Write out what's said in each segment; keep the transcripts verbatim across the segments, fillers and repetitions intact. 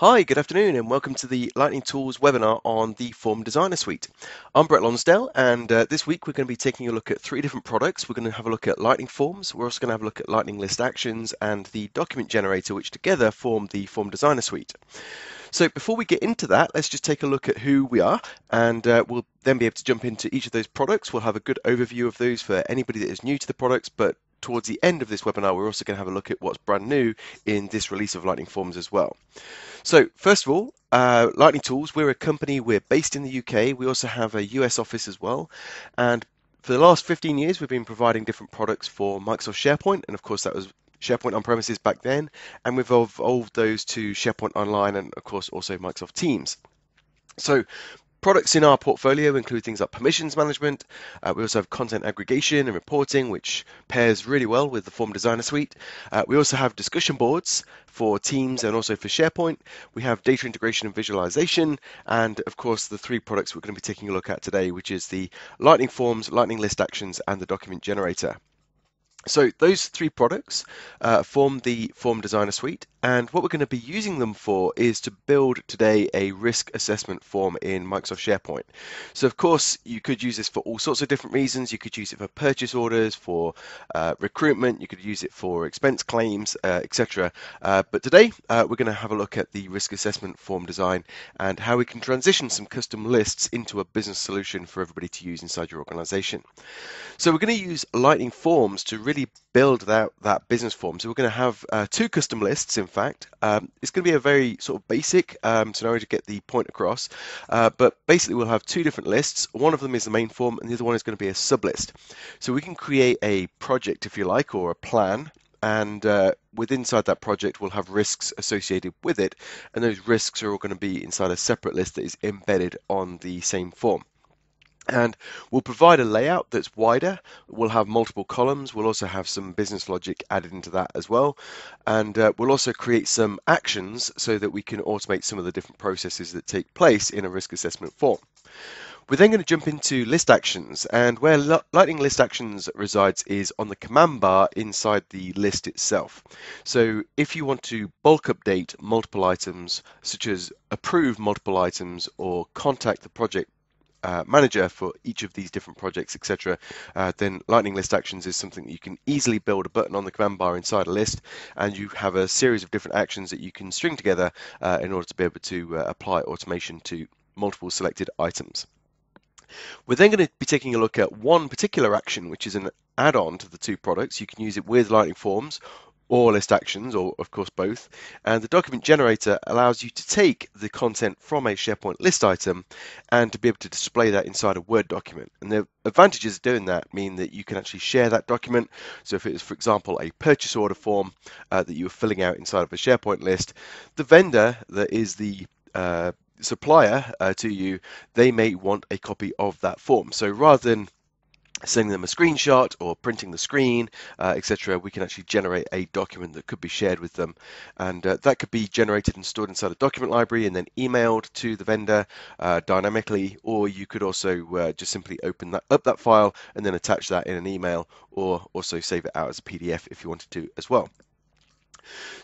Hi, good afternoon and welcome to the Lightning Tools webinar on the Form Designer Suite. I'm Brett Lonsdale and uh, this week we're going to be taking a look at three different products. We're going to have a look at Lightning Forms, we're also going to have a look at Lightning List Actions and the Document Generator, which together form the Form Designer Suite. So before we get into that, let's just take a look at who we are, and uh, we'll then be able to jump into each of those products. We'll have a good overview of those for anybody that is new to the products, but towards the end of this webinar, we're also going to have a look at what's brand new in this release of Lightning Forms as well. So first of all, uh, Lightning Tools, we're a company, we're based in the U K. We also have a U S office as well. And for the last fifteen years, we've been providing different products for Microsoft SharePoint. And of course, that was SharePoint on-premises back then. And we've evolved those to SharePoint Online and of course, also Microsoft Teams. So products in our portfolio include things like permissions management. Uh, we also have content aggregation and reporting, which pairs really well with the Form Designer Suite. Uh, we also have discussion boards for Teams and also for SharePoint. We have data integration and visualization. And of course, the three products we're going to be taking a look at today, which is the Lightning Forms, Lightning List Actions, and the Document Generator. So those three products uh, form the Form Designer Suite, and what we're going to be using them for is to build today a risk assessment form in Microsoft SharePoint. So of course you could use this for all sorts of different reasons. You could use it for purchase orders, for uh, recruitment, you could use it for expense claims, uh, et cetera. Uh, but today uh, we're going to have a look at the risk assessment form design and how we can transition some custom lists into a business solution for everybody to use inside your organization. So we're going to use Lightning Forms to really build that, that business form. So we're going to have uh, two custom lists, in fact. Um, it's going to be a very sort of basic um, scenario to get the point across, uh, but basically we'll have two different lists. One of them is the main form and the other one is going to be a sublist. So we can create a project, if you like, or a plan, and uh, within inside that project we'll have risks associated with it, and those risks are all going to be inside a separate list that is embedded on the same form. And we'll provide a layout that's wider. We'll have multiple columns. We'll also have some business logic added into that as well. And uh, we'll also create some actions so that we can automate some of the different processes that take place in a risk assessment form. We're then going to jump into list actions, and where Lightning List Actions resides is on the command bar inside the list itself. So if you want to bulk update multiple items, such as approve multiple items or contact the project Uh, manager for each of these different projects, et cetera, uh, then Lightning List Actions is something that you can easily build a button on the command bar inside a list, and you have a series of different actions that you can string together uh, in order to be able to uh, apply automation to multiple selected items. We're then going to be taking a look at one particular action, which is an add-on to the two products. You can use it with Lightning Forms or List Actions, or of course both. And the Document Generator allows you to take the content from a SharePoint list item and to be able to display that inside a Word document. And the advantages of doing that mean that you can actually share that document. So if it is, for example, a purchase order form uh, that you're filling out inside of a SharePoint list, the vendor that is the uh, supplier uh, to you, they may want a copy of that form. So rather than sending them a screenshot or printing the screen, uh, et cetera, we can actually generate a document that could be shared with them. And uh, that could be generated and stored inside a document library and then emailed to the vendor uh, dynamically, or you could also uh, just simply open that up that file and then attach that in an email, or also save it out as a P D F if you wanted to as well.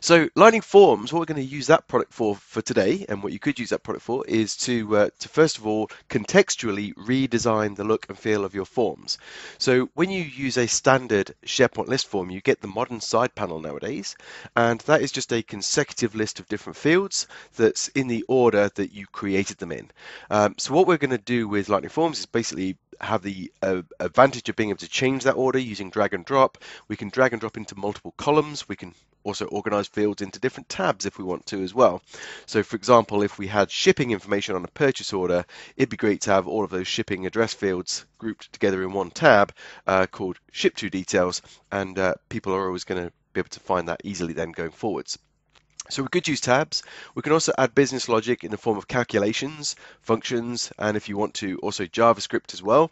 So Lightning Forms, what we're going to use that product for for today, and what you could use that product for, is to, uh, to first of all, contextually redesign the look and feel of your forms. So when you use a standard SharePoint list form, you get the modern side panel nowadays, and that is just a consecutive list of different fields that's in the order that you created them in. Um, so what we're going to do with Lightning Forms is basically have the uh, advantage of being able to change that order using drag and drop. We can drag and drop into multiple columns. We can also organize fields into different tabs if we want to as well. So for example, if we had shipping information on a purchase order, it'd be great to have all of those shipping address fields grouped together in one tab uh, called Ship To Details, and uh, people are always going to be able to find that easily then going forwards. So we could use tabs. We can also add business logic in the form of calculations, functions, and if you want to, also JavaScript as well.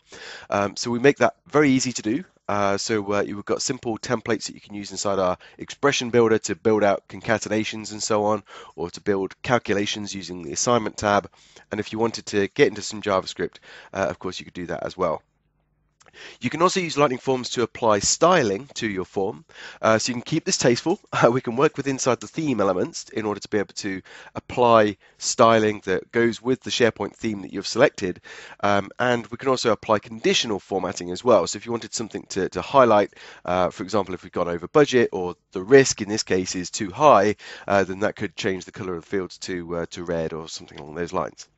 Um, so we make that very easy to do. Uh, so uh, you've got simple templates that you can use inside our expression builder to build out concatenations and so on, or to build calculations using the assignment tab. And if you wanted to get into some JavaScript, uh, of course, you could do that as well. You can also use Lightning Forms to apply styling to your form. Uh, so you can keep this tasteful. Uh, we can work with inside the theme elements in order to be able to apply styling that goes with the SharePoint theme that you've selected. Um, and we can also apply conditional formatting as well. So if you wanted something to, to highlight, uh, for example, if we've gone over budget or the risk in this case is too high, uh, then that could change the color of the fields to, uh, to red or something along those lines.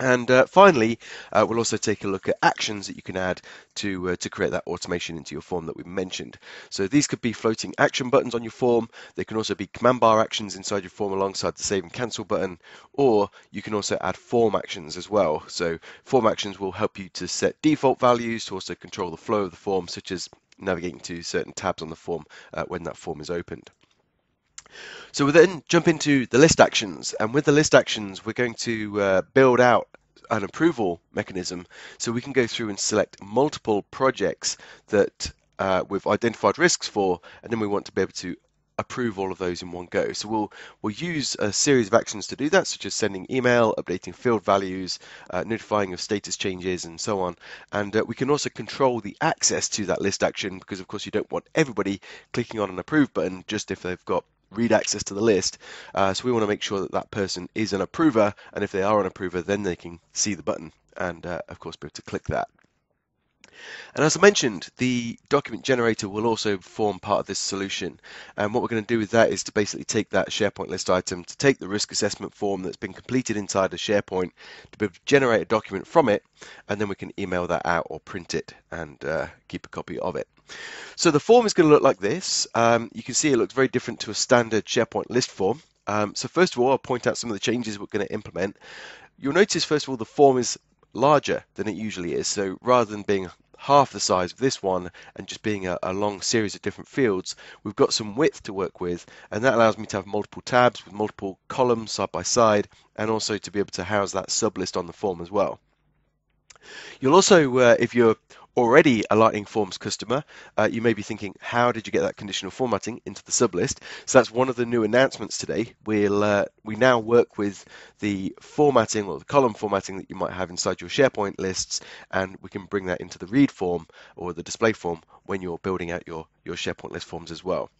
And uh, finally, uh, we'll also take a look at actions that you can add to uh, to create that automation into your form that we've mentioned. So these could be floating action buttons on your form. They can also be command bar actions inside your form alongside the save and cancel button, or you can also add form actions as well. So form actions will help you to set default values to also control the flow of the form, such as navigating to certain tabs on the form uh, when that form is opened. So we'll then jump into the list actions, and with the list actions we're going to uh, build out an approval mechanism so we can go through and select multiple projects that uh, we've identified risks for, and then we want to be able to approve all of those in one go. So we'll we'll use a series of actions to do that, such as sending email, updating field values, uh, notifying of status changes, and so on. And uh, we can also control the access to that list action, because of course you don't want everybody clicking on an approve button just if they've got read access to the list. Uh, so we want to make sure that that person is an approver, and if they are an approver, then they can see the button and uh, of course be able to click that. And as I mentioned, the document generator will also form part of this solution. And what we're going to do with that is to basically take that SharePoint list item, to take the risk assessment form that's been completed inside of SharePoint, to be able to generate a document from it, and then we can email that out or print it and uh, keep a copy of it. So the form is going to look like this. Um, you can see it looks very different to a standard SharePoint list form. Um, so first of all, I'll point out some of the changes we're going to implement. You'll notice, first of all, the form is larger than it usually is. So rather than being half the size of this one and just being a, a long series of different fields, we've got some width to work with, and that allows me to have multiple tabs with multiple columns side by side, and also to be able to house that sub list on the form as well. You'll also, uh, if you're already a Lightning Forms customer, uh, you may be thinking, how did you get that conditional formatting into the sublist? So that's one of the new announcements today. We'll uh, we now work with the formatting or the column formatting that you might have inside your SharePoint lists, and we can bring that into the read form or the display form when you're building out your your SharePoint list forms as well.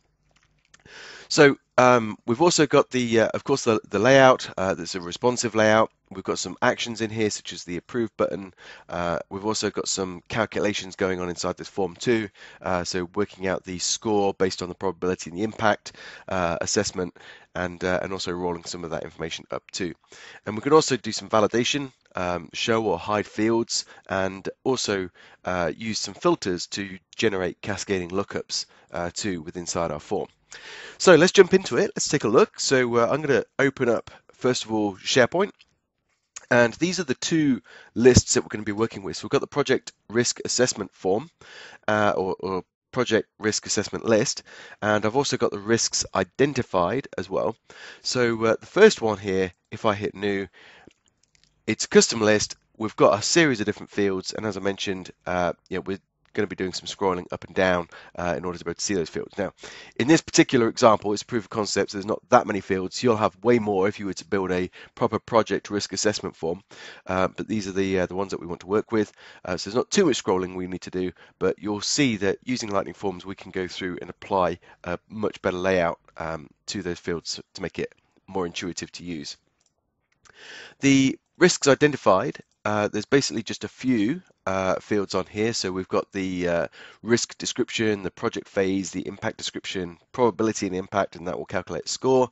So um, we've also got the, uh, of course, the, the layout. Uh, there's a responsive layout. We've got some actions in here, such as the approve button. Uh, we've also got some calculations going on inside this form too. Uh, so working out the score based on the probability and the impact uh, assessment, and uh, and also rolling some of that information up too. And we can also do some validation, um, show or hide fields, and also uh, use some filters to generate cascading lookups uh, too with inside our form. So let's jump into it. Let's take a look. So uh, I'm going to open up, first of all, SharePoint. And these are the two lists that we're going to be working with. So we've got the project risk assessment form uh, or, or project risk assessment list. And I've also got the risks identified as well. So uh, the first one here, if I hit new, it's a custom list. We've got a series of different fields. And as I mentioned, uh, you know, we're going to be doing some scrolling up and down uh, in order to be able to see those fields. Now, in this particular example, it's proof of concept, so there's not that many fields. You'll have way more if you were to build a proper project risk assessment form, uh, but these are the uh, the ones that we want to work with. Uh, so there's not too much scrolling we need to do, but you'll see that using Lightning Forms, we can go through and apply a much better layout um, to those fields to make it more intuitive to use. The risks identified, uh, there's basically just a few Uh, fields on here. So we've got the uh, risk description, the project phase, the impact description, probability and impact, and that will calculate score.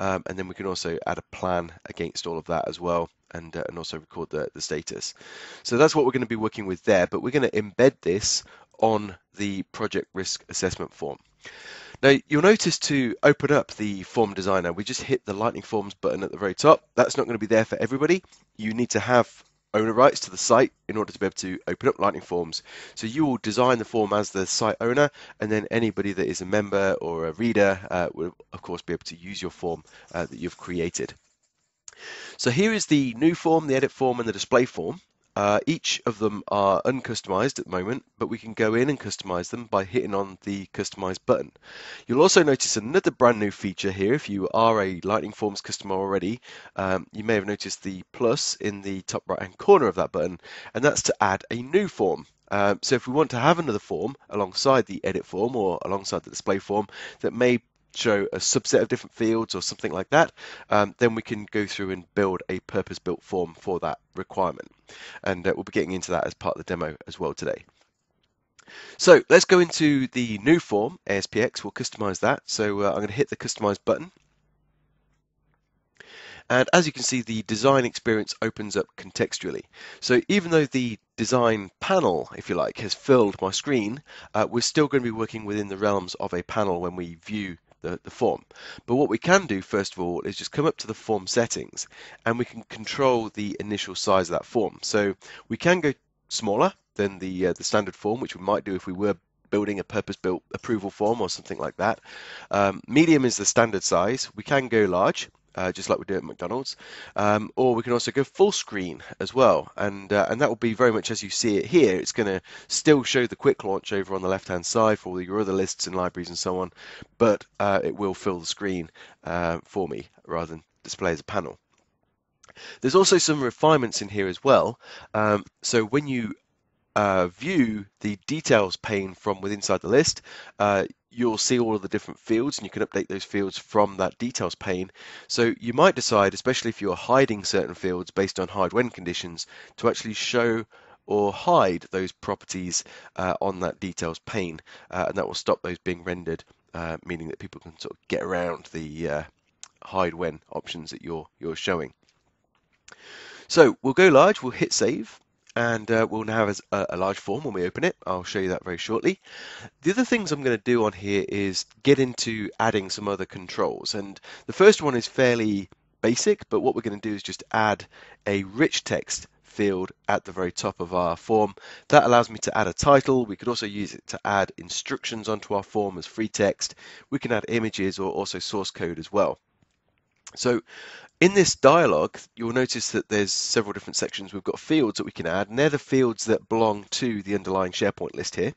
Um, and then we can also add a plan against all of that as well, and, uh, and also record the, the status. So that's what we're going to be working with there, but we're going to embed this on the project risk assessment form. Now, you'll notice to open up the Form Designer, we just hit the Lightning Forms button at the very top. That's not going to be there for everybody. You need to have owner rights to the site in order to be able to open up Lightning Forms. So you will design the form as the site owner, and then anybody that is a member or a reader uh, will of course be able to use your form uh, that you've created. So here is the new form, the edit form, and the display form. Uh, each of them are uncustomized at the moment, but we can go in and customize them by hitting on the customize button. You'll also notice another brand new feature here. If you are a Lightning Forms customer already, um, you may have noticed the plus in the top right hand corner of that button, and that's to add a new form. Um, so if we want to have another form alongside the edit form or alongside the display form that may show a subset of different fields or something like that, um, then we can go through and build a purpose-built form for that requirement. And uh, we'll be getting into that as part of the demo as well today. So let's go into the new form, A S P X. We'll customize that. So uh, I'm going to hit the customize button. And as you can see, the design experience opens up contextually. So even though the design panel, if you like, has filled my screen, uh, we're still going to be working within the realms of a panel when we view the, the form. But what we can do, first of all, is just come up to the form settings and we can control the initial size of that form. So we can go smaller than the, uh, the standard form, which we might do if we were building a purpose-built approval form or something like that. Um, medium is the standard size. We can go large, Uh, just like we do at McDonald's, um, or we can also go full screen as well, and uh, and that will be very much as you see it here. It's going to still show the quick launch over on the left hand side for all your other lists and libraries and so on, but uh, it will fill the screen uh, for me rather than display as a panel. There's also some refinements in here as well. Um, so when you uh, view the details pane from within inside the list, uh, you'll see all of the different fields, and you can update those fields from that details pane. So you might decide, especially if you're hiding certain fields based on hide when conditions, to actually show or hide those properties uh, on that details pane, uh, and that will stop those being rendered, uh, meaning that people can sort of get around the uh, hide when options that you're you're showing. So we'll go large, we'll hit save, and uh, we'll now have a, a large form when we open it. I'll show you that very shortly. The other things I'm going to do on here is get into adding some other controls, and the first one is fairly basic, but what we're going to do is just add a rich text field at the very top of our form. That allows me to add a title. We could also use it to add instructions onto our form as free text. We can add images or also source code as well. So in this dialog, you'll notice that there's several different sections. We've got fields that we can add, and they're the fields that belong to the underlying SharePoint list here.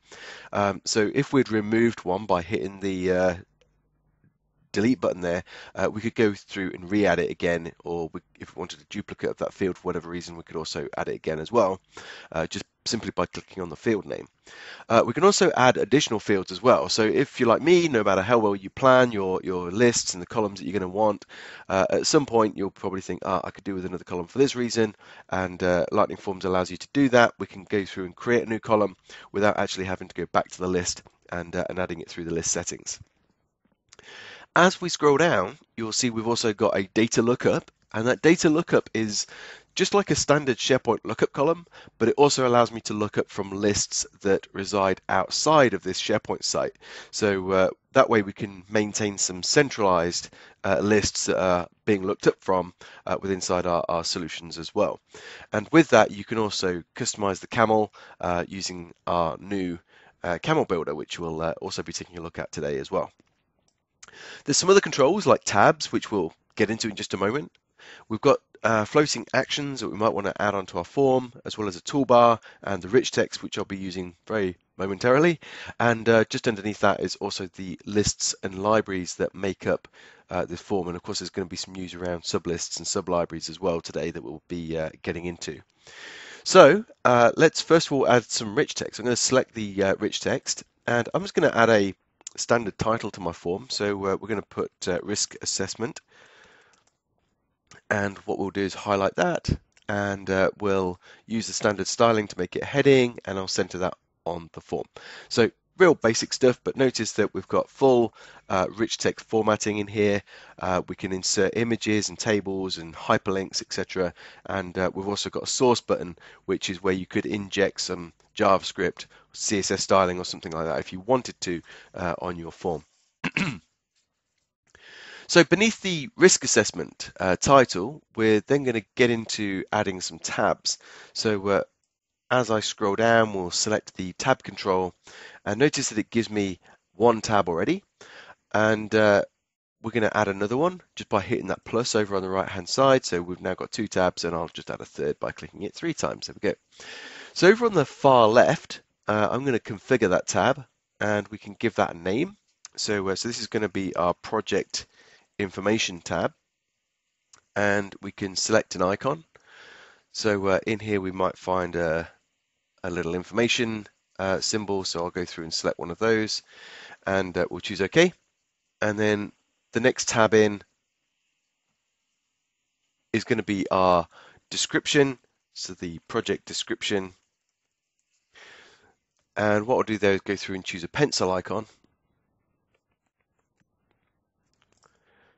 Um, so if we'd removed one by hitting the uh, delete button there, uh, we could go through and re-add it again, or we, if we wanted a duplicate of that field for whatever reason, we could also add it again as well, uh, just simply by clicking on the field name. Uh, we can also add additional fields as well. So if you're like me, no matter how well you plan your, your lists and the columns that you're going to want, uh, at some point you'll probably think, ah, I could do with another column for this reason, and uh, Lightning Forms allows you to do that. We can go through and create a new column without actually having to go back to the list and, uh, and adding it through the list settings. As we scroll down, you'll see we've also got a data lookup, and that data lookup is just like a standard SharePoint lookup column, but it also allows me to look up from lists that reside outside of this SharePoint site. So uh, that way we can maintain some centralized uh, lists that are being looked up from uh, within inside our, our solutions as well. And with that, you can also customize the camel uh, using our new uh, camel builder, which we'll uh, also be taking a look at today as well. There's some other controls like tabs, which we'll get into in just a moment. We've got uh, floating actions that we might want to add onto our form, as well as a toolbar and the rich text, which I'll be using very momentarily. And uh, just underneath that is also the lists and libraries that make up uh, this form. And of course, there's going to be some news around sublists and sublibraries as well today that we'll be uh, getting into. So uh, let's first of all add some rich text. I'm going to select the uh, rich text, and I'm just going to add a standard title to my form. So uh, we're going to put uh, risk assessment, and what we'll do is highlight that, and uh, we'll use the standard styling to make it a heading, and I'll center that on the form. So real basic stuff, but notice that we've got full uh, rich text formatting in here. Uh, we can insert images and tables and hyperlinks, et cetera. And uh, we've also got a source button, which is where you could inject some JavaScript, C S S styling, or something like that if you wanted to uh, on your form. So beneath the risk assessment uh, title, we're then going to get into adding some tabs. So uh, as I scroll down, we'll select the tab control, and notice that it gives me one tab already, and uh, we're going to add another one just by hitting that plus over on the right hand side. So we've now got two tabs, and I'll just add a third by clicking it three times. There we go. So over on the far left, uh, I'm going to configure that tab, and we can give that a name. So, uh, so this is going to be our project information tab, and we can select an icon. So uh, in here we might find a a little information uh, symbol. So I'll go through and select one of those, and uh, we'll choose OK. And then the next tab in is going to be our description, so the project description. And what I'll do there is go through and choose a pencil icon.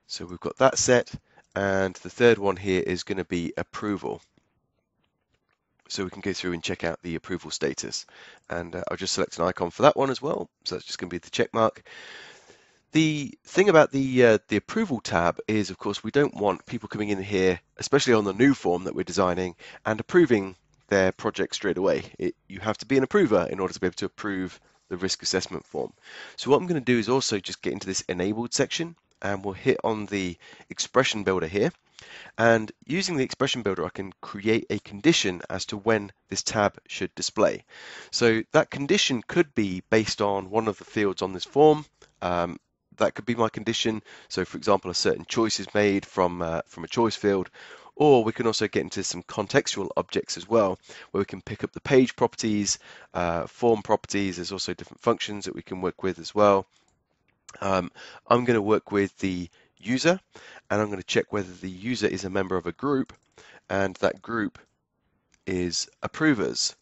So we've got that set, and the third one here is going to be approval. So we can go through and check out the approval status, and uh, I'll just select an icon for that one as well. So that's just going to be the check mark. The thing about the uh, the approval tab is, of course, we don't want people coming in here, especially on the new form that we're designing, and approving their project straight away. It, you have to be an approver in order to be able to approve the risk assessment form. So what I'm going to do is also just get into this enabled section, and we'll hit on the expression builder here. And using the expression builder, I can create a condition as to when this tab should display. So that condition could be based on one of the fields on this form. Um, That could be my condition. So, for example, a certain choice is made from uh, from a choice field, or we can also get into some contextual objects as well, where we can pick up the page properties, uh, form properties. There's also different functions that we can work with as well. Um, I'm going to work with the user, and I'm going to check whether the user is a member of a group, and that group is approvers.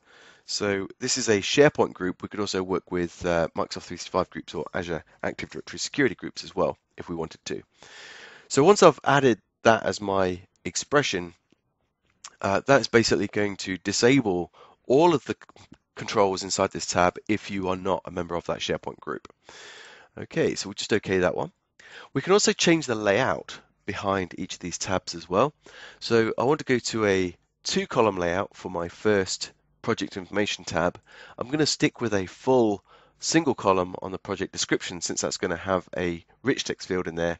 So this is a SharePoint group. We could also work with uh, Microsoft three sixty-five groups or Azure Active Directory security groups as well if we wanted to. So once I've added that as my expression, uh, that's basically going to disable all of the controls inside this tab if you are not a member of that SharePoint group. Okay, so we'll just OK that one. We can also change the layout behind each of these tabs as well. So I want to go to a two column layout for my first project information tab. I'm going to stick with a full single column on the project description, since that's going to have a rich text field in there.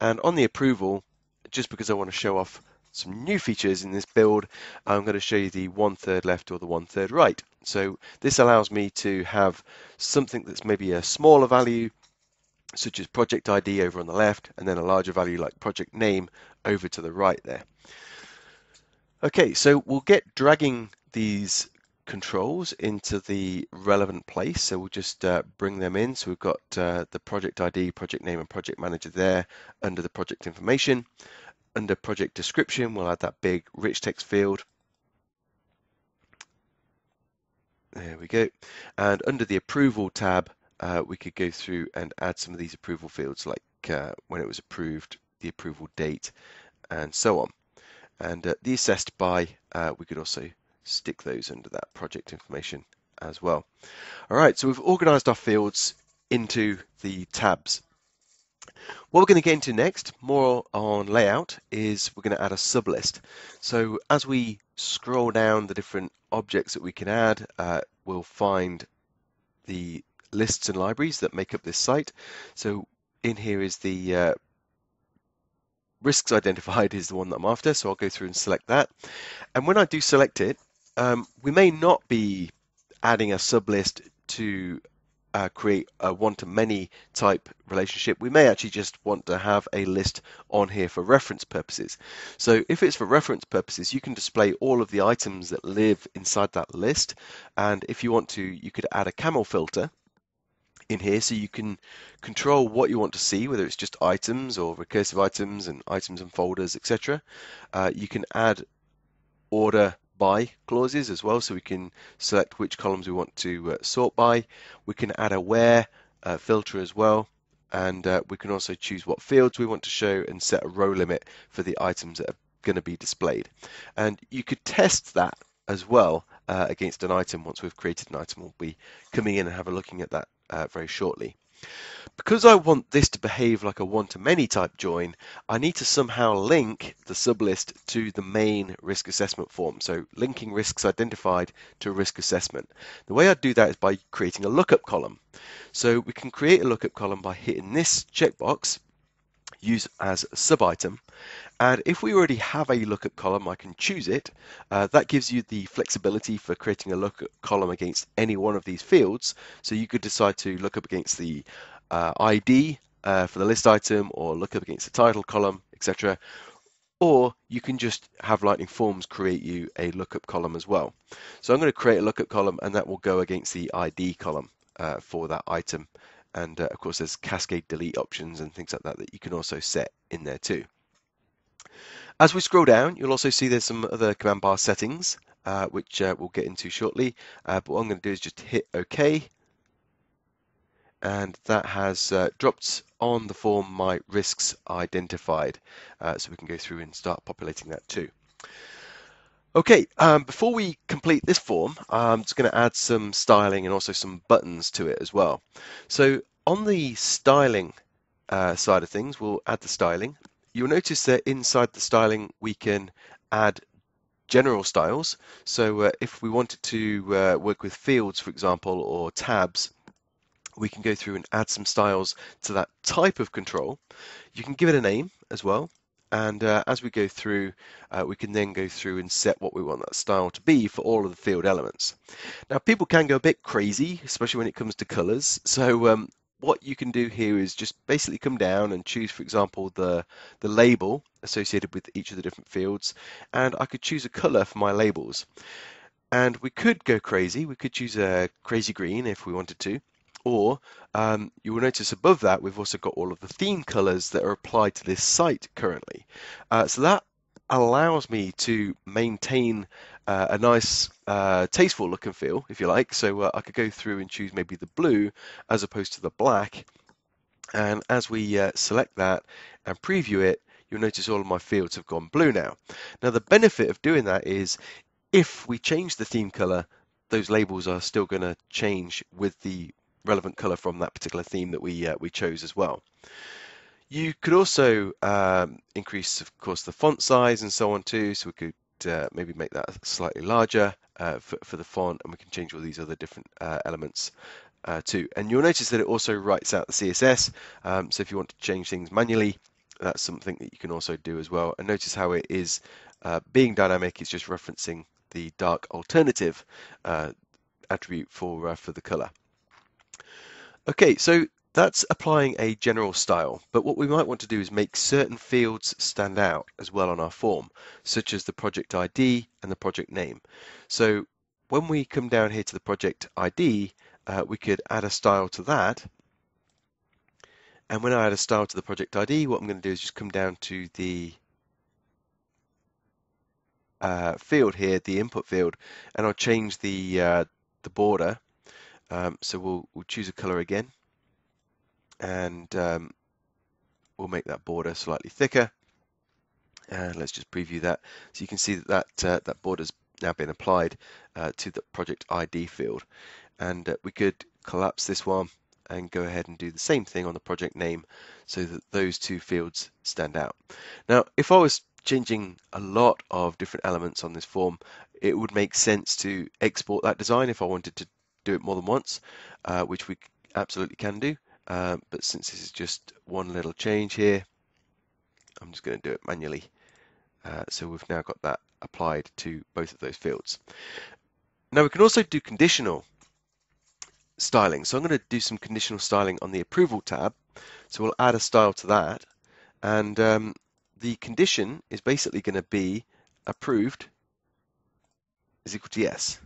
And on the approval, just because I want to show off some new features in this build, I'm going to show you the one third left or the one third right. So this allows me to have something that's maybe a smaller value, such as project I D over on the left, and then a larger value like project name over to the right there. Okay, so we'll get dragging these controls into the relevant place. So we'll just uh, bring them in. So we've got uh, the project I D, project name and project manager there under the project information. Under project description, we'll add that big rich text field. There we go. And under the approval tab, uh, we could go through and add some of these approval fields, like uh, when it was approved, the approval date and so on. And uh, the assessed by, uh, we could also stick those under that project information as well. All right, so we've organized our fields into the tabs. What we're going to get into next, more on layout, is we're going to add a sub list. So as we scroll down the different objects that we can add, uh, we'll find the lists and libraries that make up this site. So in here is the uh, risks identified is the one that I'm after, so I'll go through and select that. And when I do select it, Um, we may not be adding a sub-list to uh, create a one-to-many type relationship. We may actually just want to have a list on here for reference purposes. So if it's for reference purposes, you can display all of the items that live inside that list. And if you want to, you could add a camel filter in here, so you can control what you want to see, whether it's just items or recursive items and items and folders, et cetera. Uh, you can add order by clauses as well, so we can select which columns we want to uh, sort by. We can add a where uh, filter as well, and uh, we can also choose what fields we want to show and set a row limit for the items that are going to be displayed. And you could test that as well uh, against an item. Once we've created an item, we'll be coming in and have a looking at that uh, very shortly. Because I want this to behave like a one-to-many type join, I need to somehow link the sublist to the main risk assessment form. So linking risks identified to risk assessment. The way I do that is by creating a lookup column. So we can create a lookup column by hitting this checkbox, use as a sub-item. And if we already have a lookup column, I can choose it. Uh, that gives you the flexibility for creating a lookup column against any one of these fields. So you could decide to look up against the uh, I D uh, for the list item, or look up against the title column, et cetera. or you can just have Lightning Forms create you a lookup column as well. So I'm going to create a lookup column, and that will go against the I D column uh, for that item. And uh, of course, there's cascade delete options and things like that that you can also set in there too. As we scroll down, you'll also see there's some other command bar settings, uh, which uh, we'll get into shortly. Uh, but what I'm going to do is just hit OK. And that has uh, dropped on the form my risks identified. Uh, so we can go through and start populating that too. Okay, um, before we complete this form, I'm just going to add some styling and also some buttons to it as well. So on the styling uh, side of things, we'll add the styling. You'll notice that inside the styling, we can add general styles. So uh, if we wanted to uh, work with fields, for example, or tabs, we can go through and add some styles to that type of control. You can give it a name as well. And uh, as we go through, uh, we can then go through and set what we want that style to be for all of the field elements. Now, people can go a bit crazy, especially when it comes to colors. So um, what you can do here is just basically come down and choose, for example, the, the label associated with each of the different fields. And I could choose a color for my labels. And we could go crazy. We could choose a crazy green if we wanted to. Or um, you will notice above that we've also got all of the theme colors that are applied to this site currently. Uh, so that allows me to maintain uh, a nice uh, tasteful look and feel, if you like. So uh, I could go through and choose maybe the blue as opposed to the black. And as we uh, select that and preview it, you'll notice all of my fields have gone blue now. Now the benefit of doing that is if we change the theme color, those labels are still going to change with the relevant color from that particular theme that we uh, we chose as well. You could also um, increase, of course, the font size and so on too. So we could uh, maybe make that slightly larger uh, for, for the font, and we can change all these other different uh, elements uh, too. And you'll notice that it also writes out the C S S. Um, so if you want to change things manually, that's something that you can also do as well. And notice how it is uh, being dynamic. It's just referencing the dark alternative uh, attribute for uh, for the color. Okay, so that's applying a general style, but what we might want to do is make certain fields stand out as well on our form, such as the project I D and the project name. So when we come down here to the project I D, uh, we could add a style to that. And when I add a style to the project I D, what I'm going to do is just come down to the uh, field here, the input field, and I'll change the, uh, the border. Um, so we'll, we'll choose a color again, and um, we'll make that border slightly thicker. And let's just preview that, so you can see that that, uh, that border's now been applied uh, to the project I D field. And uh, we could collapse this one and go ahead and do the same thing on the project name, so that those two fields stand out. Now, if I was changing a lot of different elements on this form, it would make sense to export that design if I wanted to do it more than once, uh, which we absolutely can do. Uh, but since this is just one little change here, I'm just going to do it manually. Uh, so we've now got that applied to both of those fields. Now we can also do conditional styling. So I'm going to do some conditional styling on the approval tab. So we'll add a style to that. And um, the condition is basically going to be approved is equal to yes.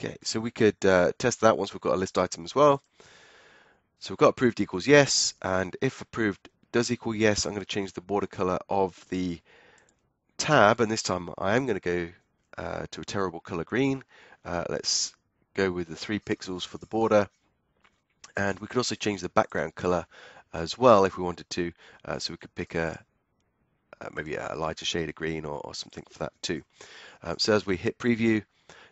Okay, so we could uh, test that once we've got a list item as well. So we've got approved equals yes, and if approved does equal yes, I'm going to change the border color of the tab, and this time I am going to go uh, to a terrible color green. Uh, let's go with the three pixels for the border, and we could also change the background color as well if we wanted to. Uh, so we could pick a uh, maybe a lighter shade of green or, or something for that too. Um, so as we hit preview,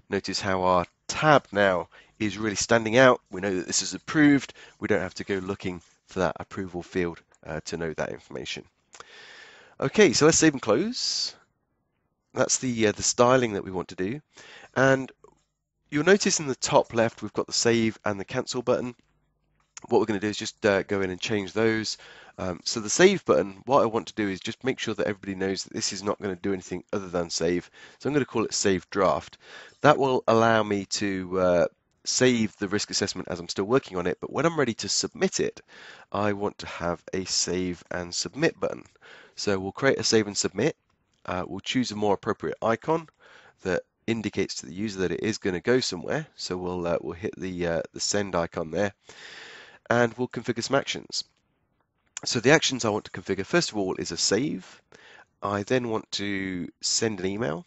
notice how our tab now is really standing out. We know that this is approved. We don't have to go looking for that approval field uh, to know that information. Okay, so let's save and close. That's the uh, the styling that we want to do. And you'll notice in the top left, we've got the save and the cancel button. What we're going to do is just uh, go in and change those. Um, so the save button, what I want to do is just make sure that everybody knows that this is not going to do anything other than save. So I'm going to call it save draft. That will allow me to uh, save the risk assessment as I'm still working on it. But when I'm ready to submit it, I want to have a save and submit button. So we'll create a save and submit. Uh, we'll choose a more appropriate icon that indicates to the user that it is going to go somewhere. So we'll uh, we'll hit the uh, the send icon there, and we'll configure some actions. So the actions I want to configure first of all is a save. I then want to send an email,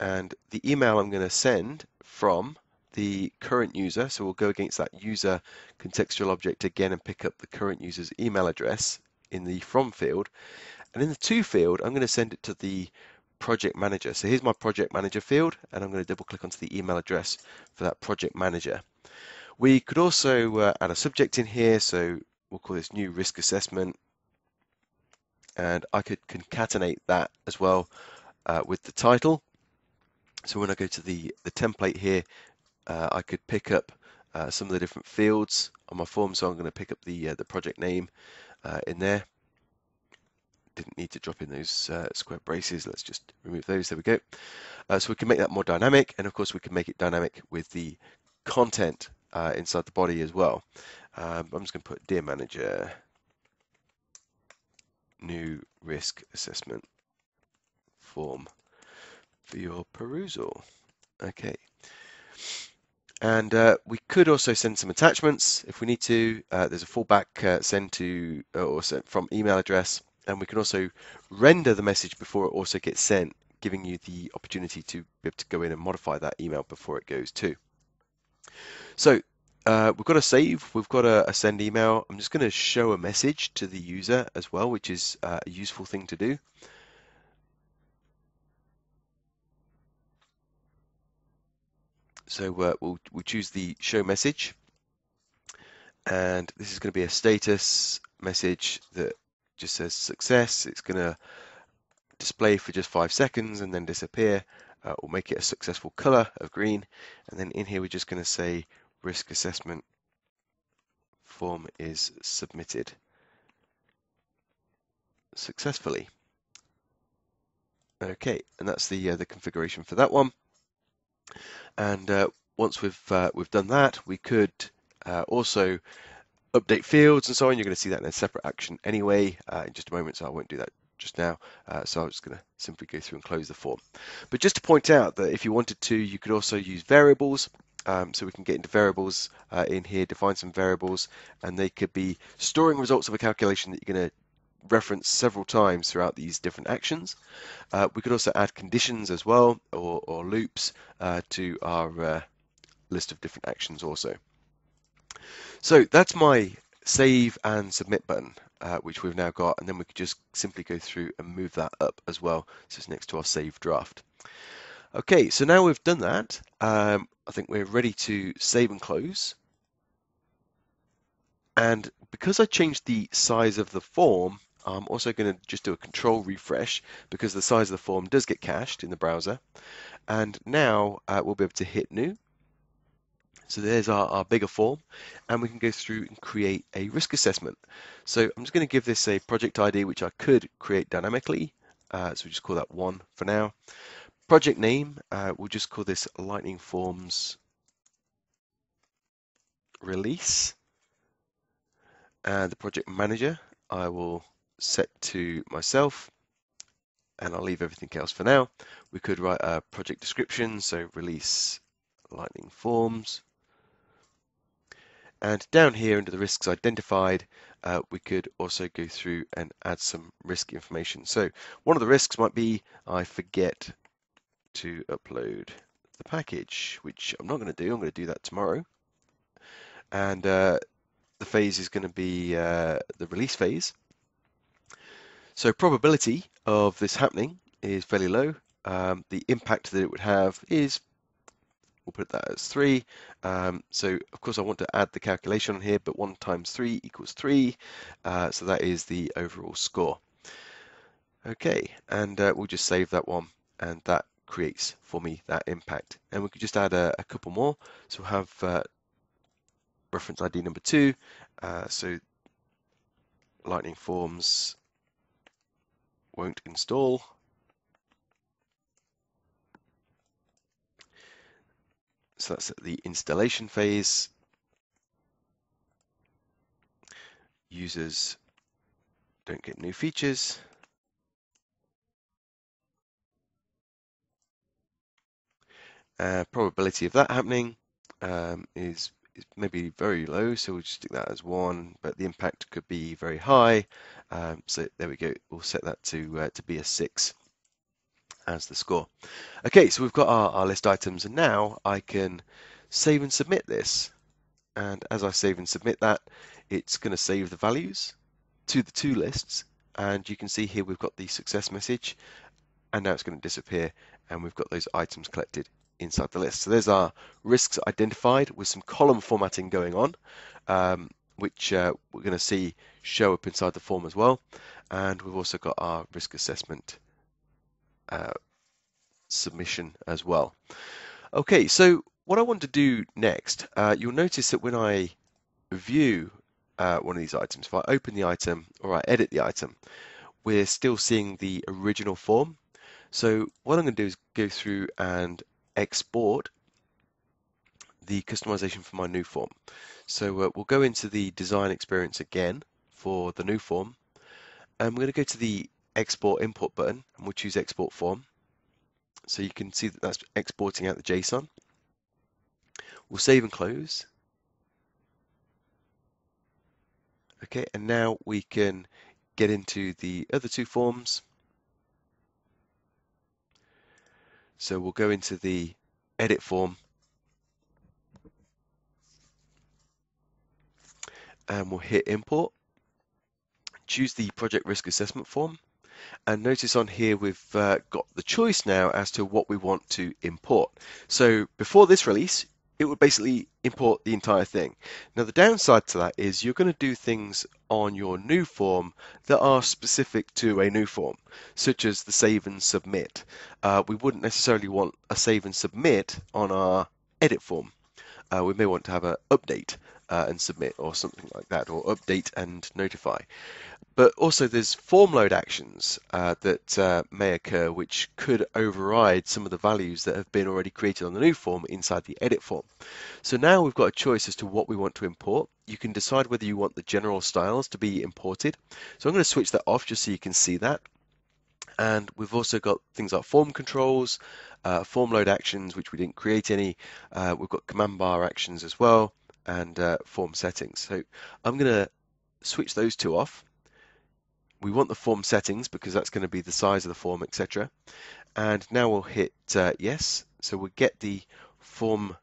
and the email I'm going to send from the current user, so we'll go against that user contextual object again and pick up the current user's email address in the from field, and in the to field I'm going to send it to the project manager. So here's my project manager field, and I'm going to double click onto the email address for that project manager. We could also uh, add a subject in here, so we'll call this new risk assessment, and I could concatenate that as well uh, with the title. So when I go to the, the template here, uh, I could pick up uh, some of the different fields on my form. So I'm going to pick up the, uh, the project name uh, in there. Didn't need to drop in those uh, square braces. Let's just remove those. There we go. Uh, so we can make that more dynamic. And of course, we can make it dynamic with the content uh, inside the body as well. Um, I'm just going to put Dear Manager, new risk assessment form for your perusal. Okay. And uh, we could also send some attachments if we need to. Uh, there's a fallback uh, send to uh, or sent from email address, and we can also render the message before it also gets sent, giving you the opportunity to be able to go in and modify that email before it goes to. So Uh, we've got a save, we've got a, a send email. I'm just going to show a message to the user as well, which is uh, a useful thing to do. So uh, we'll, we'll choose the show message, and this is going to be a status message that just says success. It's going to display for just five seconds and then disappear. Uh, we'll make it a successful color of green, and then in here we're just going to say risk assessment form is submitted successfully. Okay, and that's the uh, the configuration for that one. And uh, once we've uh, we've done that, we could uh, also update fields and so on. You're going to see that in a separate action anyway uh, in just a moment, so I won't do that just now, uh, so I'm just going to simply go through and close the form. But just to point out that if you wanted to, you could also use variables. Um, so we can get into variables uh, in here, define some variables, and they could be storing results of a calculation that you're going to reference several times throughout these different actions. Uh, we could also add conditions as well, or, or loops uh, to our uh, list of different actions also. So that's my save and submit button, uh, which we've now got, and then we could just simply go through and move that up as well, so it's next to our save draft. Okay, so now we've done that, um, I think we're ready to save and close. And because I changed the size of the form, I'm also going to just do a control refresh, because the size of the form does get cached in the browser. And now uh, we'll be able to hit new. So there's our, our bigger form, and we can go through and create a risk assessment. So I'm just going to give this a project I D, which I could create dynamically. Uh, so we just call that one for now. Project name, uh, we'll just call this Lightning Forms Release. And the project manager, I will set to myself, and I'll leave everything else for now. We could write a project description, so release Lightning Forms. And down here under the risks identified, uh, we could also go through and add some risk information. So one of the risks might be I forget to upload the package, which I'm not going to do. I'm going to do that tomorrow. And uh, the phase is going to be uh, the release phase. So probability of this happening is fairly low. Um, the impact that it would have is, we'll put that as three. Um, so of course I want to add the calculation on here, but one times three equals three. Uh, so that is the overall score. Okay, and uh, we'll just save that one, and that creates for me that impact. And we could just add a, a couple more. So we'll have uh, reference I D number two. Uh, so Lightning Forms won't install. So that's at the installation phase. Users don't get new features. Uh, probability of that happening um, is, is maybe very low, so we'll just stick that as one, but the impact could be very high. Um, so there we go, we'll set that to, uh, to be a six as the score. Okay, so we've got our, our list items, and now I can save and submit this. And as I save and submit that, it's going to save the values to the two lists. And you can see here we've got the success message, and now it's going to disappear, and we've got those items collected inside the list. So there's our risks identified with some column formatting going on, um, which uh, we're going to see show up inside the form as well. And we've also got our risk assessment uh, submission as well. Okay, so what I want to do next, uh, you'll notice that when I view uh, one of these items, if I open the item or I edit the item, we're still seeing the original form. So what I'm going to do is go through and export the customization for my new form. So uh, we'll go into the design experience again for the new form, and we're going to go to the export import button, and we'll choose export form. So you can see that that's exporting out the JSON. We'll save and close. Okay, and now we can get into the other two forms. So we'll go into the edit form, and we'll hit import, choose the project risk assessment form, and notice on here we've uh, got the choice now as to what we want to import. So before this release, it would basically import the entire thing. Now the downside to that is you're going to do things on your new form that are specific to a new form, such as the save and submit. Uh, we wouldn't necessarily want a save and submit on our edit form. Uh, we may want to have an update uh, and submit or something like that, or update and notify. But also there's form load actions uh, that uh, may occur, which could override some of the values that have been already created on the new form inside the edit form. So now we've got a choice as to what we want to import. You can decide whether you want the general styles to be imported. So I'm going to switch that off just so you can see that. And we've also got things like form controls, uh, form load actions, which we didn't create any. Uh, we've got command bar actions as well, and uh, form settings. So I'm going to switch those two off. We want the form settings because that's going to be the size of the form, et cetera. And now we'll hit uh, yes. So we'll get the form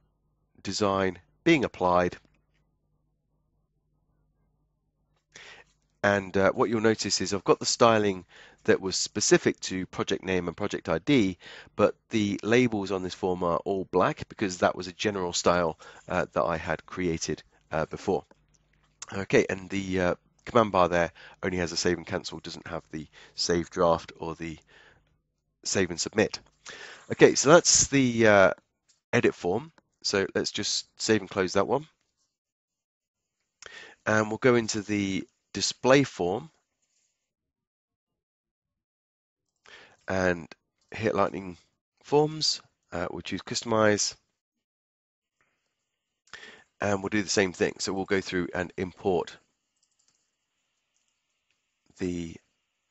design being applied. And uh, what you'll notice is I've got the styling that was specific to project name and project I D, but the labels on this form are all black because that was a general style uh, that I had created uh, before. Okay, and the uh, command bar there only has a save and cancel, doesn't have the save draft or the save and submit. Okay, so that's the uh, edit form. So let's just save and close that one. And we'll go into the display form and hit Lightning Forms. Uh, we'll choose Customize. And we'll do the same thing. So we'll go through and import the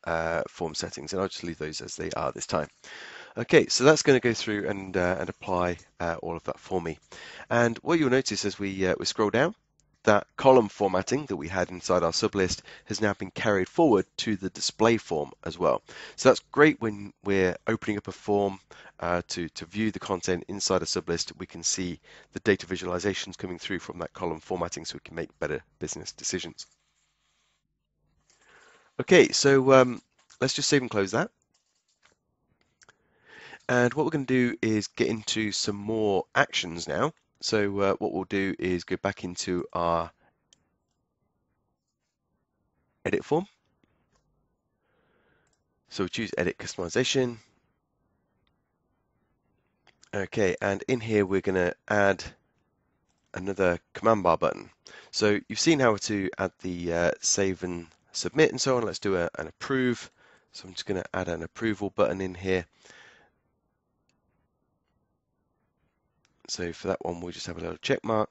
uh, form settings, and I'll just leave those as they are this time. Okay, so that's going to go through and, uh, and apply uh, all of that for me. And what you'll notice as we, uh, we scroll down, that column formatting that we had inside our sublist has now been carried forward to the display form as well. So that's great when we're opening up a form uh, to, to view the content inside a sublist. We can see the data visualizations coming through from that column formatting, so we can make better business decisions. Okay, so um, let's just save and close that. And what we're going to do is get into some more actions now. So uh, what we'll do is go back into our edit form. So we'll choose edit customization. Okay, and in here we're going to add another command bar button. So you've seen how to add the uh, save and submit and so on. Let's do a, an approve. So I'm just going to add an approval button in here. So for that one, we'll just have a little check mark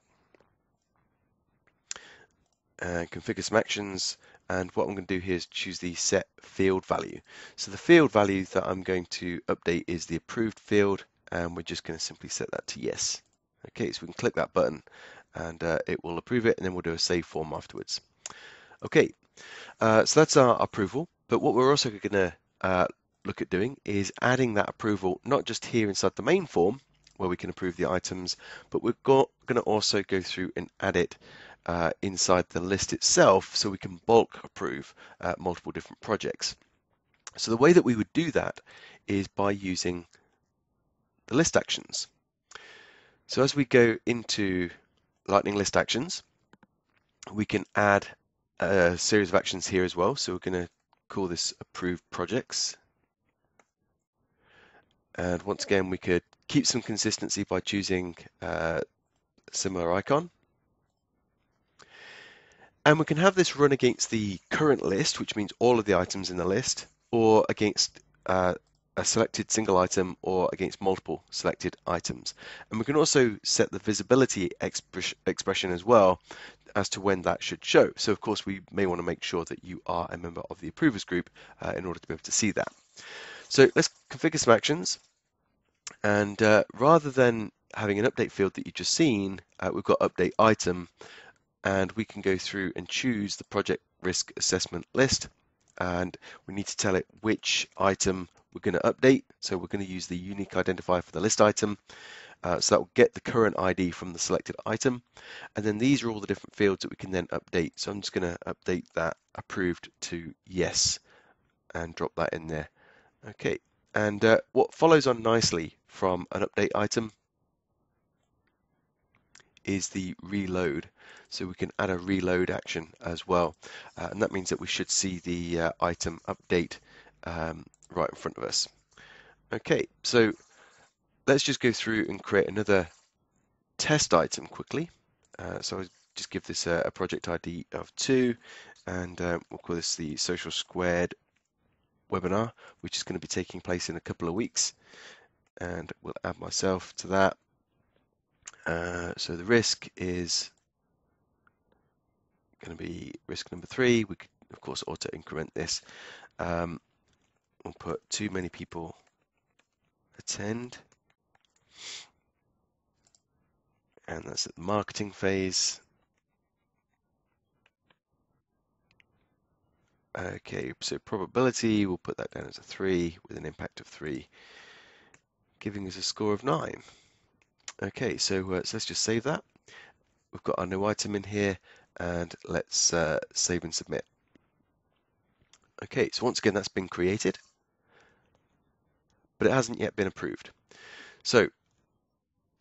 and configure some actions. And what I'm going to do here is choose the set field value. So the field value that I'm going to update is the approved field, and we're just going to simply set that to yes. Okay, so we can click that button and uh, it will approve it, and then we'll do a save form afterwards. Okay, uh, so that's our approval, but what we're also going to uh, look at doing is adding that approval not just here inside the main form where we can approve the items, but we're going to also go through and add it uh, inside the list itself, so we can bulk approve uh, multiple different projects. So the way that we would do that is by using the list actions. So as we go into Lightning List Actions, we can add a series of actions here as well. So we're going to call this Approved Projects. And once again, we could keep some consistency by choosing a similar icon. And we can have this run against the current list, which means all of the items in the list, or against uh, a selected single item, or against multiple selected items. And we can also set the visibility exp expression as well as to when that should show. So of course, we may want to make sure that you are a member of the approvers group uh, in order to be able to see that. So let's configure some actions. And uh, rather than having an update field that you've just seen, uh, we've got update item, and we can go through and choose the project risk assessment list. And we need to tell it which item we're going to update. So we're going to use the unique identifier for the list item. Uh, so that will get the current I D from the selected item. And then these are all the different fields that we can then update. So I'm just going to update that approved to yes and drop that in there. Okay. And uh, what follows on nicely from an update item is the reload. So we can add a reload action as well. Uh, and that means that we should see the uh, item update um, right in front of us. Okay, so let's just go through and create another test item quickly. Uh, so I'll just give this a, a project I D of two, and um, we'll call this the Social Squared webinar, which is going to be taking place in a couple of weeks, and we'll add myself to that. Uh, so the risk is going to be risk number three. We could, of course, auto increment this. Um, we'll put too many people attend, and that's at the marketing phase. Okay, so probability, we'll put that down as a three with an impact of three, giving us a score of nine. Okay, so, uh, so let's just save that. We've got our new item in here, and let's uh, save and submit. Okay, so once again, that's been created, but it hasn't yet been approved. So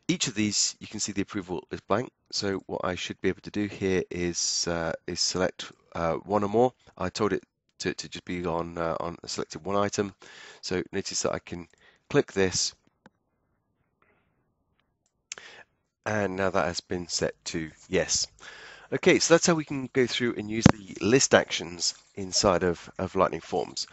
each of these, you can see the approval is blank. So what I should be able to do here is uh, is select uh, one or more. I told it to, to just be on uh, on a selected one item. So notice that I can click this. And now that has been set to yes. Okay, so that's how we can go through and use the list actions inside of, of Lightning Forms.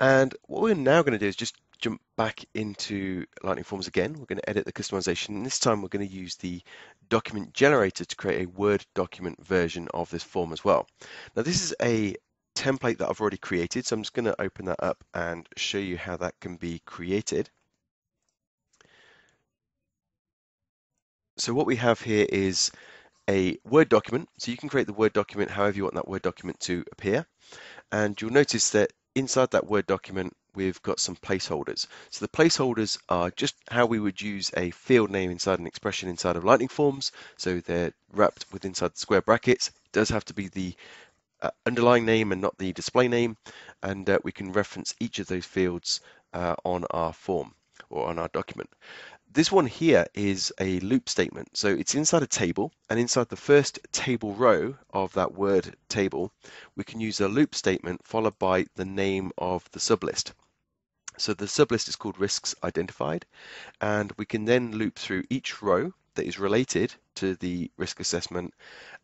And what we're now going to do is just jump back into Lightning Forms again. We're going to edit the customization, and this time we're going to use the document generator to create a Word document version of this form as well. Now this is a template that I've already created, so I'm just going to open that up and show you how that can be created. So what we have here is a Word document. So you can create the Word document however you want that Word document to appear. And you'll notice that inside that Word document, we've got some placeholders. So the placeholders are just how we would use a field name inside an expression inside of Lightning Forms. So they're wrapped with inside the square brackets. It does have to be the uh, underlying name and not the display name. And uh, we can reference each of those fields uh, on our form or on our document. This one here is a loop statement. So it's inside a table, and inside the first table row of that Word table, we can use a loop statement followed by the name of the sublist. So the sublist is called risks identified, and we can then loop through each row that is related to the risk assessment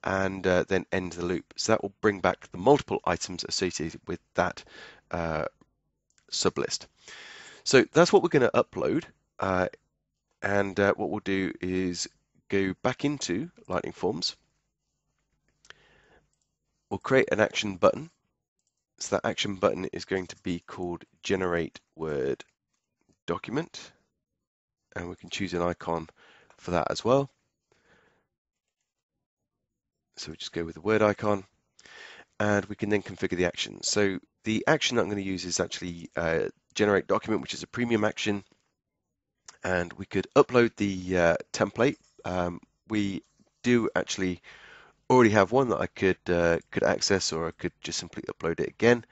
and uh, then end the loop. So that will bring back the multiple items associated with that uh, sublist. So that's what we're going to upload. Uh, And uh, what we'll do is go back into Lightning Forms. We'll create an action button. So that action button is going to be called Generate Word Document. and we can choose an icon for that as well. So we just go with the word icon, and we can then configure the action. So the action that I'm going to use is actually uh, generate document, which is a premium action, and we could upload the uh, template. Um, we do actually already have one that I could uh, could access, or I could just simply upload it again.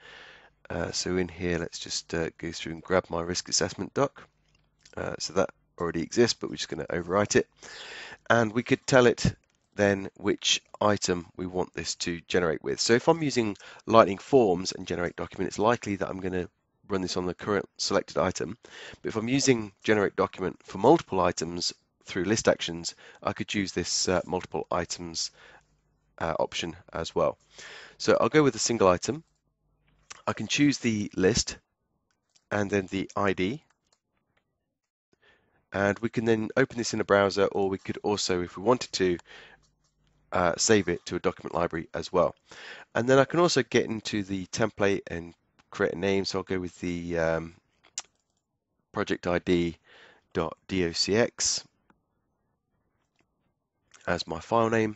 Uh, so in here, let's just uh, go through and grab my risk assessment doc. Uh, so that already exists, but we're just going to overwrite it, and we could tell it then which item we want this to generate with. So if I'm using Lightning Forms and Generate Document, it's likely that I'm going to run this on the current selected item. But if I'm using Generate Document for multiple items through List Actions, I could use this uh, multiple items uh, option as well. So I'll go with a single item. I can choose the list and then the I D. And we can then open this in a browser, or we could also, if we wanted to, Uh, save it to a document library as well. And then I can also get into the template and create a name. So I'll go with the um, project I D dot docx as my file name,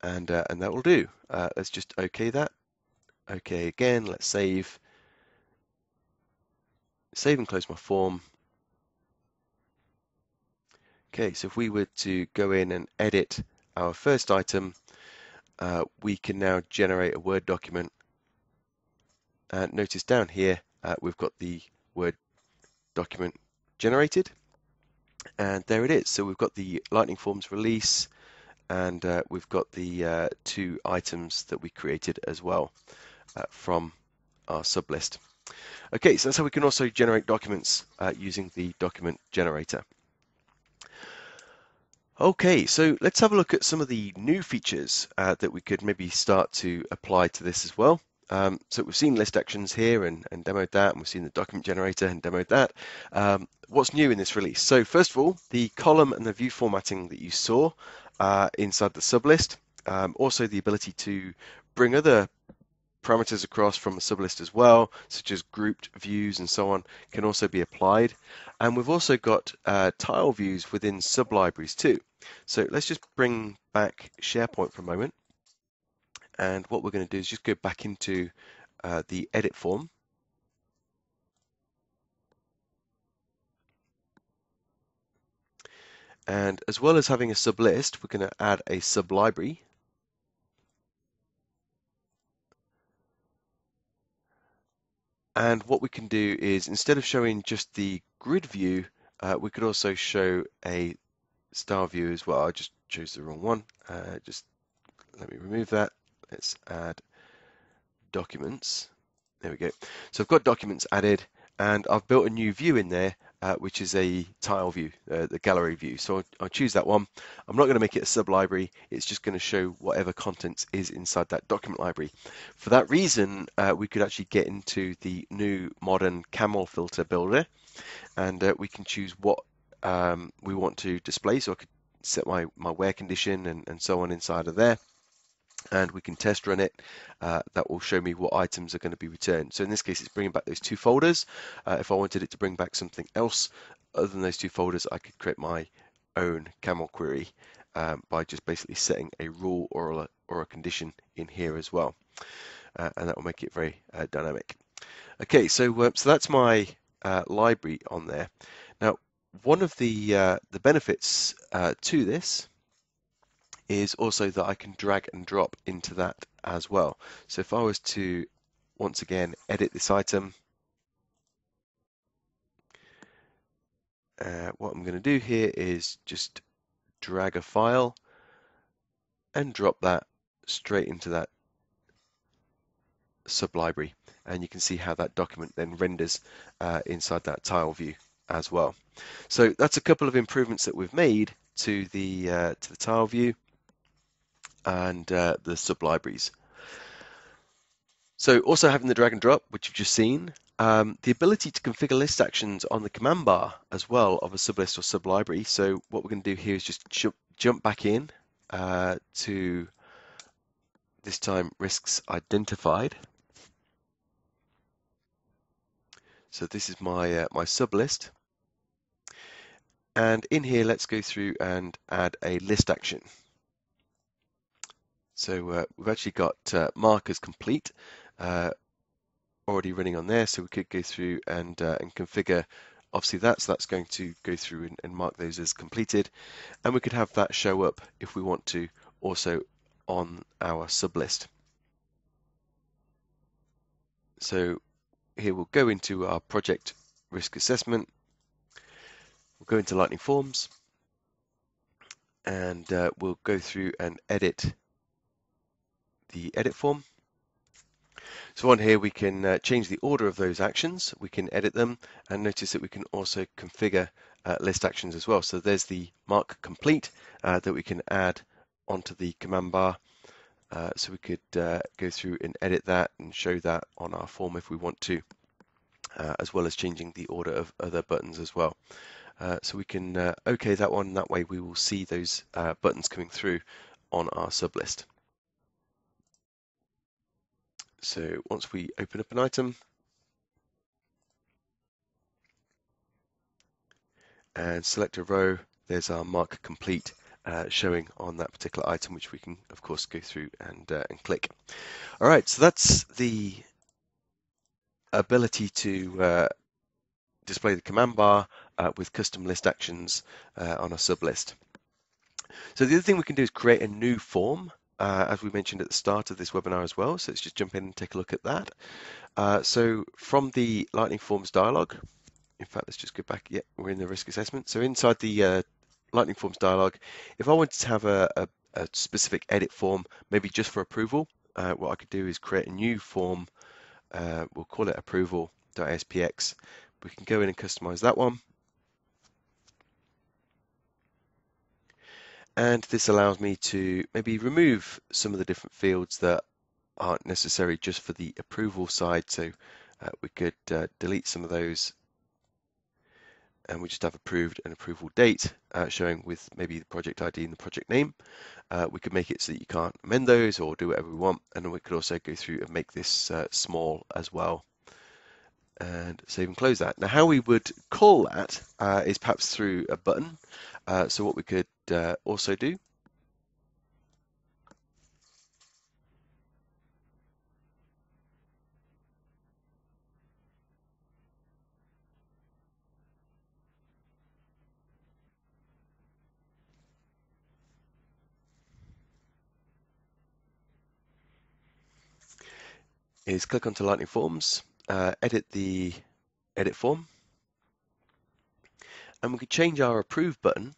and uh, and that will do. Uh, let's just OK that. OK again. Let's save. Save and close my form. OK, so if we were to go in and edit our first item, uh, we can now generate a Word document. And notice down here uh, we've got the Word document generated, and there it is. So we've got the Lightning Forms release, and uh, we've got the uh, two items that we created as well uh, from our sub list. Okay, so that's how we can also generate documents uh, using the document generator. Okay, so let's have a look at some of the new features uh, that we could maybe start to apply to this as well. Um, so we've seen List Actions here and, and demoed that, and we've seen the Document Generator and demoed that. Um, what's new in this release? So first of all, the column and the view formatting that you saw uh, inside the sublist, um, also the ability to bring other parameters across from the sublist as well, such as grouped views and so on, can also be applied. And we've also got uh, tile views within sublibraries too. So let's just bring back SharePoint for a moment. And what we're going to do is just go back into uh, the edit form. And as well as having a sublist, we're going to add a sublibrary. And what we can do is, instead of showing just the grid view, uh, we could also show a style view as well. I just chose the wrong one. Uh, just let me remove that. Let's add documents. There we go. So I've got documents added, and I've built a new view in there, uh, which is a tile view, uh, the gallery view. So I'll, I'll choose that one. I'm not going to make it a sub-library. It's just going to show whatever contents is inside that document library. For that reason, uh, we could actually get into the new modern camel filter builder, and uh, we can choose what um, we want to display. So I could set my, my wear condition and, and so on inside of there. And we can test run it. Uh, that will show me what items are going to be returned. So in this case, it's bringing back those two folders. Uh, if I wanted it to bring back something else other than those two folders, I could create my own camel query um, by just basically setting a rule or a, or a condition in here as well. Uh, and that will make it very uh, dynamic. Okay, so, uh, so that's my uh, library on there. Now, one of the, uh, the benefits uh, to this is also that I can drag and drop into that as well. So if I was to, once again, edit this item, uh, what I'm going to do here is just drag a file and drop that straight into that sublibrary. And you can see how that document then renders uh, inside that tile view as well. So that's a couple of improvements that we've made to the, uh, to the tile view and uh, the sublibraries. So also having the drag and drop, which you've just seen, um, the ability to configure list actions on the command bar as well of a sublist or sublibrary. So what we're going to do here is just ju jump back in uh, to this time risks identified. So this is my uh, my sublist, And in here, let's go through and add a list action. So uh, we've actually got uh, markers complete uh, already running on there. So we could go through and, uh, and configure, obviously, that. So that's going to go through and, and mark those as completed. And we could have that show up if we want to also on our sublist. So here we'll go into our project risk assessment. We'll go into Lightning Forms, and uh, we'll go through and edit the edit form. So on here we can uh, change the order of those actions, we can edit them, and notice that we can also configure uh, list actions as well. So there's the mark complete uh, that we can add onto the command bar. Uh, so we could uh, go through and edit that and show that on our form if we want to, uh, as well as changing the order of other buttons as well. Uh, so we can uh, OK that one, that way we will see those uh, buttons coming through on our sublist. So once we open up an item, and select a row, there's our mark complete uh, showing on that particular item, which we can, of course, go through and, uh, and click. All right, so that's the ability to uh, display the command bar uh, with custom list actions uh, on a sublist. So the other thing we can do is create a new form. Uh, as we mentioned at the start of this webinar as well. So let's just jump in and take a look at that. Uh, so from the Lightning Forms dialog, in fact, let's just go back. Yeah, we're in the risk assessment. So inside the uh, Lightning Forms dialog, if I wanted to have a, a, a specific edit form, maybe just for approval, uh, what I could do is create a new form. Uh, we'll call it approval.aspx. We can go in and customize that one. And this allows me to maybe remove some of the different fields that aren't necessary just for the approval side. So uh, we could uh, delete some of those, and we just have approved and approval date uh, showing with maybe the project I D and the project name. Uh, we could make it so that you can't amend those or do whatever we want. And then we could also go through and make this uh, small as well. And save and close that. Now, how we would call that uh, is perhaps through a button. Uh, so what we could uh, also do is click onto Lightning Forms. Uh, edit the edit form, and we could change our approve button.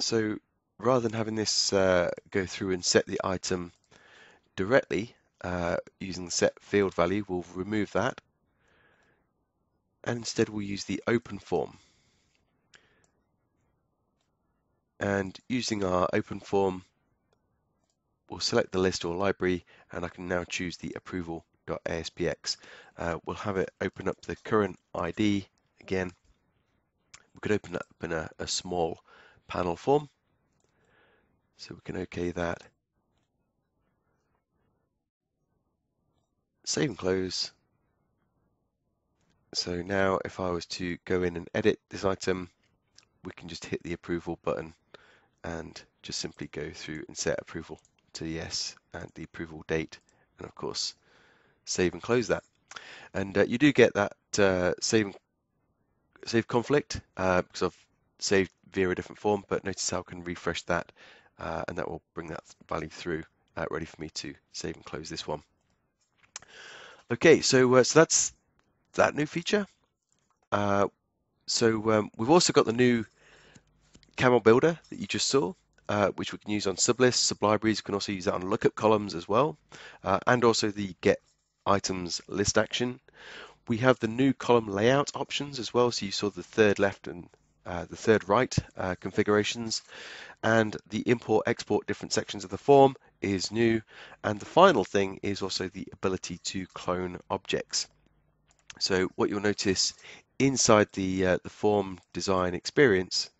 So rather than having this uh, go through and set the item directly uh, using the set field value, we'll remove that, and instead we'll use the open form. And using our open form, we'll select the list or library, and I can now choose the approval .aspx. Uh, we'll have it open up the current I D again. We could open up in a, a small panel form, so we can OK that. Save and close. So now, if I was to go in and edit this item, we can just hit the approval button and just simply go through and set approval to yes and the approval date, and of course, save and close that. And uh, you do get that uh, save save conflict uh, because I've saved via a different form, but notice how I can refresh that uh, and that will bring that value through uh, ready for me to save and close this one. Okay, so uh, so that's that new feature. Uh, so um, we've also got the new camel builder that you just saw, Uh, which we can use on sublists, sublibraries. We can also use that on lookup columns as well, uh, and also the get items list action. We have the new column layout options as well. So you saw the third left and uh, the third right uh, configurations, and the import export different sections of the form is new. And the final thing is also the ability to clone objects. So what you'll notice inside the uh, the form design experience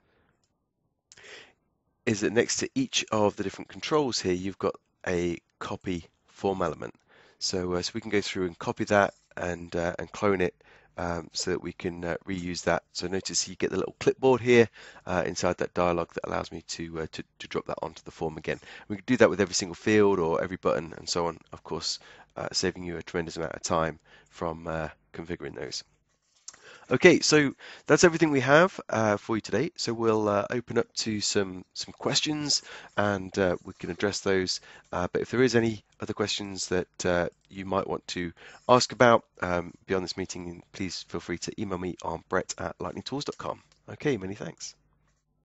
is that next to each of the different controls here, you've got a copy form element. So, uh, so we can go through and copy that and, uh, and clone it um, so that we can uh, reuse that. So notice you get the little clipboard here uh, inside that dialog that allows me to, uh, to to drop that onto the form again. We can do that with every single field or every button and so on, of course, uh, saving you a tremendous amount of time from uh, configuring those. Okay, so that's everything we have uh, for you today. So we'll uh, open up to some some questions, and uh, we can address those. Uh, but if there is any other questions that uh, you might want to ask about um, beyond this meeting, please feel free to email me on brett at lightning tools dot com. Okay, many thanks.